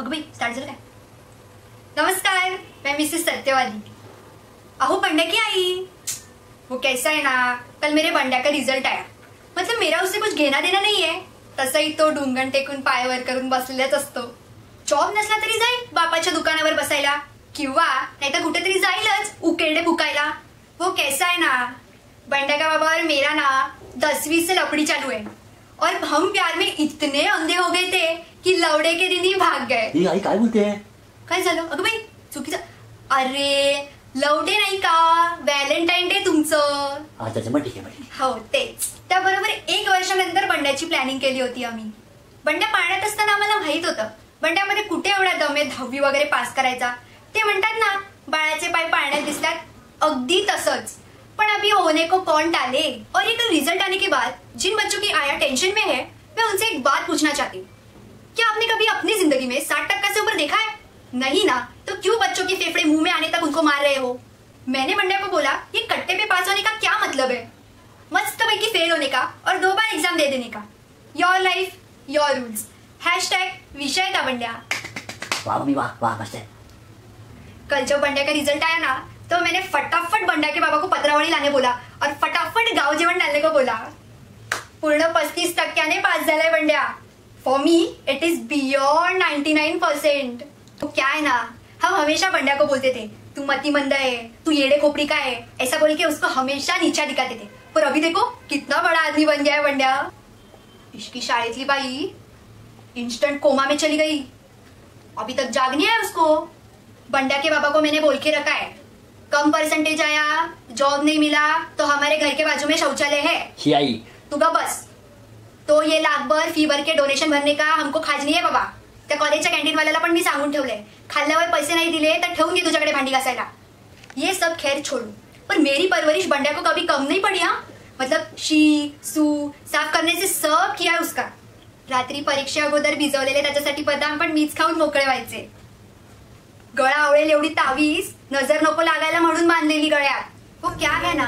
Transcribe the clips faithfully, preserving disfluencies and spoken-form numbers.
अगं by start झालं काय? नमस्कार, मैं मिसेस सत्यवादी। अहो बंड्या की आई, वो कैसा है ना, कल मेरे बंड्या का रिजल्ट आया। मतलब मेरा उससे कुछ घेना देना नहीं है, तसा ही तो ढुंगण टेकून पायावर करून बसलेलाच असतो। जॉब नसला तरी जाईल बापाच्या दुकानावर बसायला, किंवा नाहीतर कुठेतरी जाईलच उकेरडे फुकायला। वो कैसा है ना, बंड्या का बाबा और मेरा ना दसवीं से लफड़ी चालू है, और हम प्यार में इतने अंधे हो गए थे कि लवड़े के दिन ही भाग गए। ये आई काय बोलते हैं? काय झालं? अगं बाई चुकीचं, अरे लवडे नाही का, व्हॅलेंटाईन डे तुमचं। हो तेच, त्याबरोबर एक वर्षानंतर बंड्याची प्लॅनिंग केली होती आम्ही। बंड्या पाण्यात असताना आम्हाला माहित होतं बंड्यामध्ये कुठे एवढा दम आहे दहावी वगैरे पास करायचा। ते म्हणतात ना बाळाचे पाय पाण्यात दिसतात, अगदी तसंच। पर अभी होने को कौन टाले। और ये कल रिजल्ट आने के बाद जिन बच्चों की आया टेंशन में है, मैं उनसे एक बात पूछना चाहती हूँ, क्या आपने कभी अपनी जिंदगी में साठ टक्का से ऊपर देखा है? नहीं ना, तो क्यों बच्चों के फेफड़े मुंह में आने तक उनको मार रहे हो? मैंने बंड्या को बोला ये कट्टे पे पास होने का क्या मतलब है, मस्त पैकी फेल होने का और दो बार एग्जाम दे देने का। Your life your rules, hashtag विषय का बंड्या। कल जब बंड्या का रिजल्ट आया ना, तो मैंने फटाफट बंड्या के बाबा को पत्रावली लाने बोला और फटाफट गाँव जेवण डालने को बोला। पूर्ण पस्तीस टक्क्याने पास झालाय Bandya. For me it is beyond ninety nine percent. तो क्या है ना, हम हमेशा बंड्या को बोलते थे तू मतिमंद है, तू येड़े खोपड़ी का है, ऐसा बोल के उसको हमेशा नीचा दिखाते थे। पर अभी देखो कितना बड़ा आदमी बन गया है बंड्या। इसकी शाळेतली बाई इंस्टेंट कोमा में चली गई, अभी तक जागनी है उसको। बंड्या के बाबा को मैंने बोल के रखा है, कम परसेंटेज आया, जॉब नहीं मिला तो हमारे घर के बाजू में शौचालय है, तू का बस। तो ये लाख भर फी भर के डोनेशन भरने का हमको खाजनी है बाबा। त्या कॉलेजच्या कॅन्टीन वाल्याला पण मी सांगून ठेवले, खाल्ल्यावर पैसे नहीं दिले तर ठेवून दे तुझ्याकडे भांडी घासायला। ये सब खैर छोड़ू, पर मेरी परवरिश बंड्या को कभी कम नहीं पड़ी। हाँ मतलब शी सू साफ करने से सब किया उसका। रात्री परीक्षा अगोदर भिजवलेले त्याच्यासाठी बदाम पण मीच खाऊन मोकळे व्हायचे। गळा आवळेल एवढी तावीस नजर नको लागायला म्हणून बांधलेली गळ्यात। वो क्या है ना,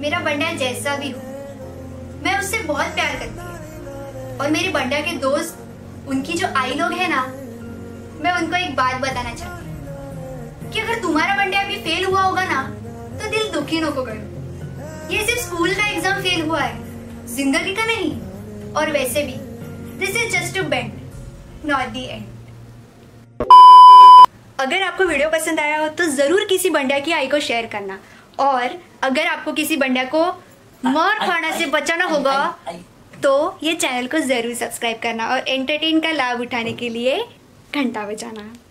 मेरा बंड्या जैसा भी हो मैं उससे बहुत प्यार करती हूँ। और मेरे बंड्या के दोस्त, उनकी जो आई लोग है ना, मैं उनको एक बात बताना चाहती हूँ कि अगर तुम्हारा बंड्या अभी फेल हुआ होगा ना, तो दिल दुखी नको करो। ये सिर्फ स्कूल का एग्जाम फेल हुआ है, जिंदगी का नहीं। और वैसे भी this is just a bend not the end. अगर आपको वीडियो पसंद आया हो तो जरूर किसी बंड्या की आई को शेयर करना। और अगर आपको किसी बंड्या को मौत खाना से बचाना होगा तो ये चैनल को जरूर सब्सक्राइब करना और एंटरटेन का लाभ उठाने के लिए घंटा बजाना।